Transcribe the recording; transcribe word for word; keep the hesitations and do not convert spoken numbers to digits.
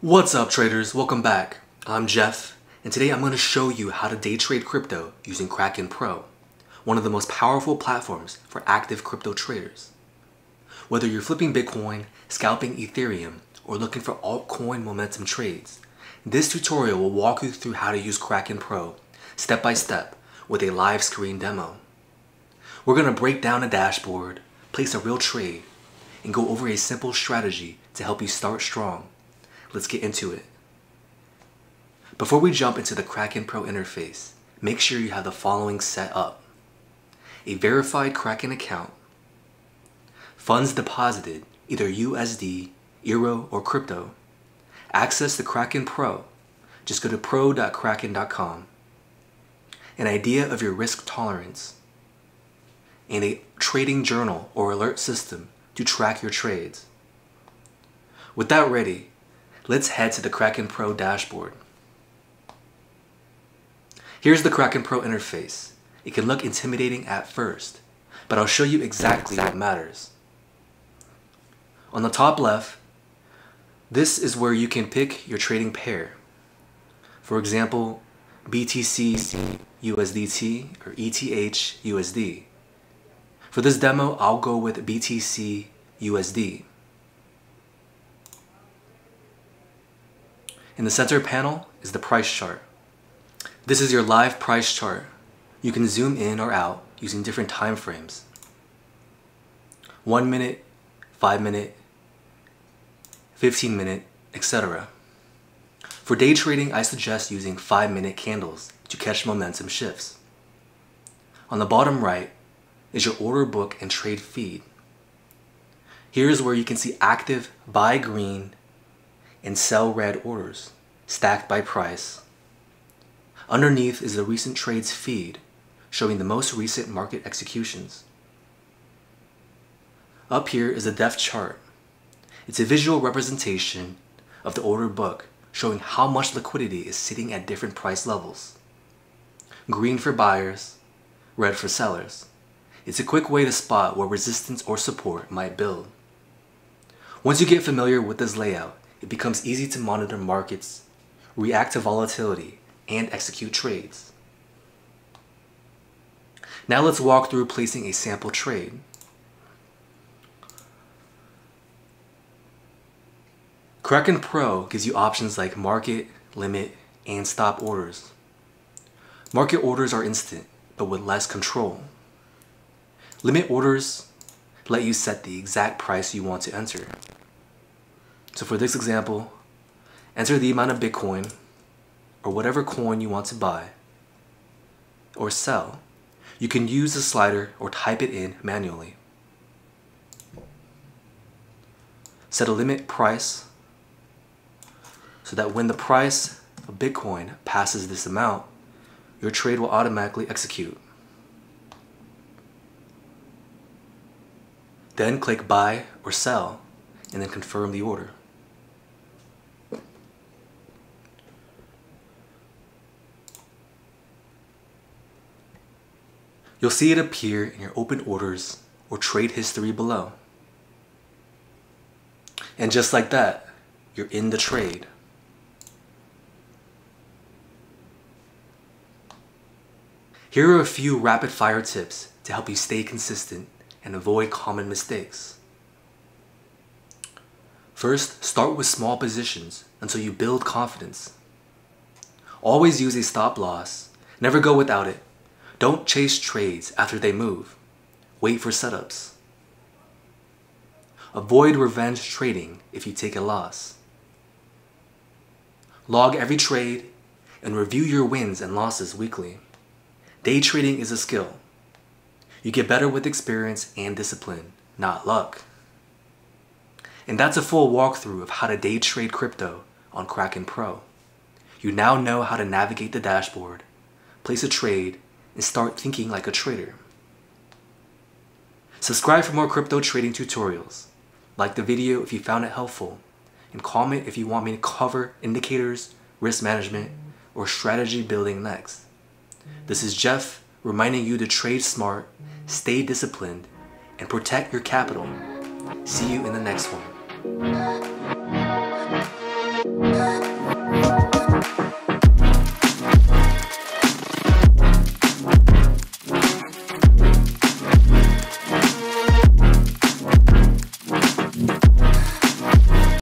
What's up, traders? Welcome back. I'm Jeff, and today I'm going to show you how to day trade crypto using Kraken Pro, one of the most powerful platforms for active crypto traders. Whether you're flipping Bitcoin, scalping Ethereum, or looking for altcoin momentum trades, this tutorial will walk you through how to use Kraken Pro step by step with a live screen demo. We're going to break down a dashboard, place a real trade, and go over a simple strategy to help you start strong. Let's get into it. Before we jump into the Kraken Pro interface, make sure you have the following set up. A verified Kraken account, funds deposited, either U S D, Euro, or crypto. Access the Kraken Pro. Just go to pro dot kraken dot com. An idea of your risk tolerance, and a trading journal or alert system to track your trades. With that ready, let's head to the Kraken Pro dashboard. Here's the Kraken Pro interface. It can look intimidating at first, but I'll show you exactly what matters. On the top left, this is where you can pick your trading pair. For example, B T C U S D T or E T H U S D. For this demo, I'll go with B T C U S D. In the center panel is the price chart. This is your live price chart. You can zoom in or out using different time frames. One minute, five minute, fifteen minute, et cetera. For day trading, I suggest using five minute candles to catch momentum shifts. On the bottom right is your order book and trade feed. Here's where you can see active buy green and sell red orders, stacked by price. Underneath is the recent trades feed, showing the most recent market executions. Up here is a depth chart. It's a visual representation of the order book, showing how much liquidity is sitting at different price levels. Green for buyers, red for sellers. It's a quick way to spot where resistance or support might build. Once you get familiar with this layout, it becomes easy to monitor markets, react to volatility, and execute trades. Now let's walk through placing a sample trade. Kraken Pro gives you options like market, limit, and stop orders. Market orders are instant, but with less control. Limit orders let you set the exact price you want to enter. So for this example, enter the amount of Bitcoin or whatever coin you want to buy or sell. You can use the slider or type it in manually. Set a limit price so that when the price of Bitcoin passes this amount, your trade will automatically execute. Then click buy or sell and then confirm the order. You'll see it appear in your open orders or trade history below. And just like that, you're in the trade. Here are a few rapid fire tips to help you stay consistent and avoid common mistakes. First, start with small positions until you build confidence. Always use a stop loss. Never go without it. Don't chase trades after they move. Wait for setups. Avoid revenge trading if you take a loss. Log every trade and review your wins and losses weekly. Day trading is a skill. You get better with experience and discipline, not luck. And that's a full walkthrough of how to day trade crypto on Kraken Pro. You now know how to navigate the dashboard, place a trade, and start thinking like a trader. Subscribe for more crypto trading tutorials. Like the video if you found it helpful, and comment if you want me to cover indicators, risk management, or strategy building next. This is Jeff reminding you to trade smart, stay disciplined, and protect your capital. See you in the next one.